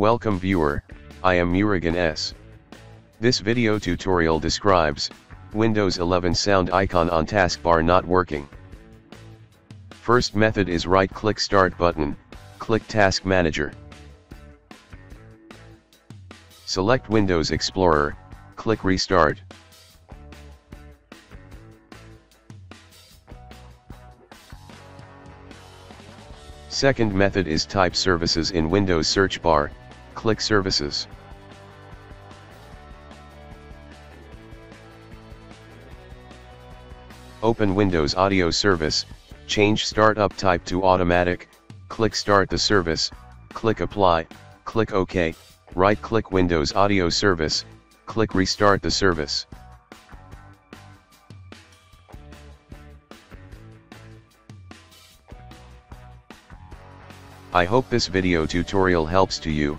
Welcome viewer, I am Murugan S. This video tutorial describes Windows 11 sound icon on taskbar not working. First method is right-click Start button, click Task Manager. Select Windows Explorer, click Restart. Second method is type services in Windows search bar, click Services. Open Windows Audio Service, change startup type to automatic, click Start the service, click Apply, click OK, right-click Windows Audio Service, click Restart the service. I hope this video tutorial helps to you.